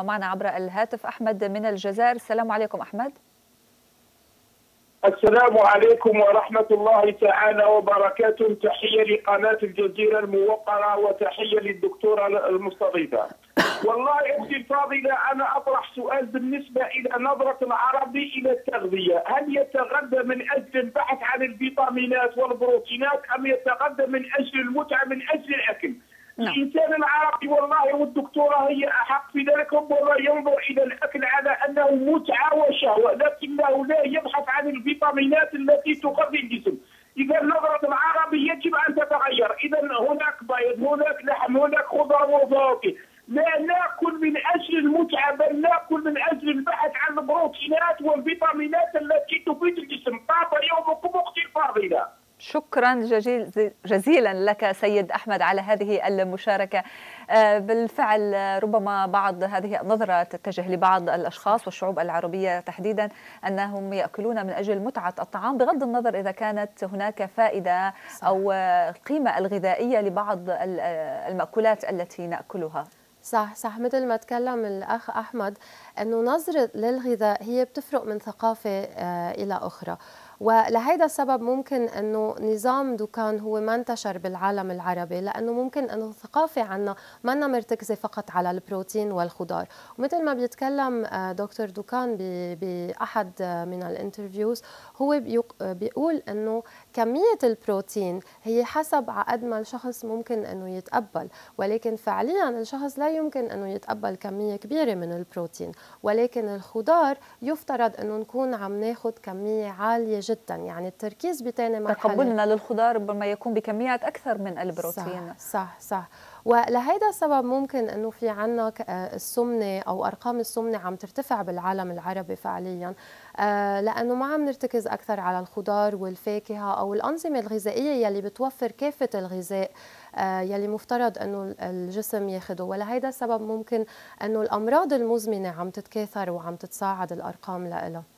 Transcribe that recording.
ومعنا عبر الهاتف أحمد من الجزائر. السلام عليكم أحمد. السلام عليكم ورحمة الله تعالى وبركاته. تحية لقناة الجزيرة الموقرة وتحية للدكتورة المستضيفة. والله أختي الفاضلة أنا أطرح سؤال بالنسبة إلى نظرة العربي إلى التغذية، هل يتغذى من أجل البحث عن الفيتامينات والبروتينات أم يتغذى من أجل المتعة من أجل الأكل؟ الإنسان العربي والله والدكتورة هي أحق في ذلك، والله ينظر إلى الأكل على أنه متعة وشهوة، لكنه لا يبحث عن الفيتامينات التي تغذي الجسم. إذا نظرة العربي يجب أن تتغير، إذا هناك بيض، هناك لحم، هناك خضار وفواكه، لا نأكل من أجل المتعة بل نأكل من أجل البحث عن البروتينات والفيتامينات التي تفيد الجسم. طاب يومكم أختي الفاضلة. شكرا جزيلا لك سيد أحمد على هذه المشاركة. بالفعل ربما بعض هذه النظرة تتجه لبعض الأشخاص والشعوب العربية تحديدا أنهم يأكلون من أجل متعة الطعام بغض النظر إذا كانت هناك فائدة أو قيمة الغذائية لبعض المأكولات التي نأكلها. صح، مثل ما تكلم الأخ أحمد أنه نظرة للغذاء هي بتفرق من ثقافة إلى أخرى، ولهذا السبب ممكن أنه نظام دوكان هو ما انتشر بالعالم العربي، لأنه ممكن أنه الثقافة عنا ما لنا مرتكزة فقط على البروتين والخضار. ومثل ما بيتكلم دكتور دوكان بأحد من الانترفيوز، هو بيقول أنه كمية البروتين هي حسب عقد ما الشخص ممكن أنه يتقبل، ولكن فعليا الشخص لا يمكن أنه يتقبل كمية كبيرة من البروتين، ولكن الخضار يفترض أنه نكون عم ناخذ كمية عالية جدا، يعني التركيز بتاني مرحلة تقبلنا للخضار ربما يكون بكميات أكثر من البروتين. صح. ولهذا السبب ممكن أنه في عنا السمنة أو أرقام السمنة عم ترتفع بالعالم العربي فعليا، لأنه ما عم نرتكز أكثر على الخضار والفاكهة أو الأنظمة الغذائية يلي بتوفر كافة الغذاء يلي مفترض أنه الجسم ياخده. ولهذا السبب ممكن أنه الأمراض المزمنة عم تتكاثر وعم تتصاعد الأرقام لها.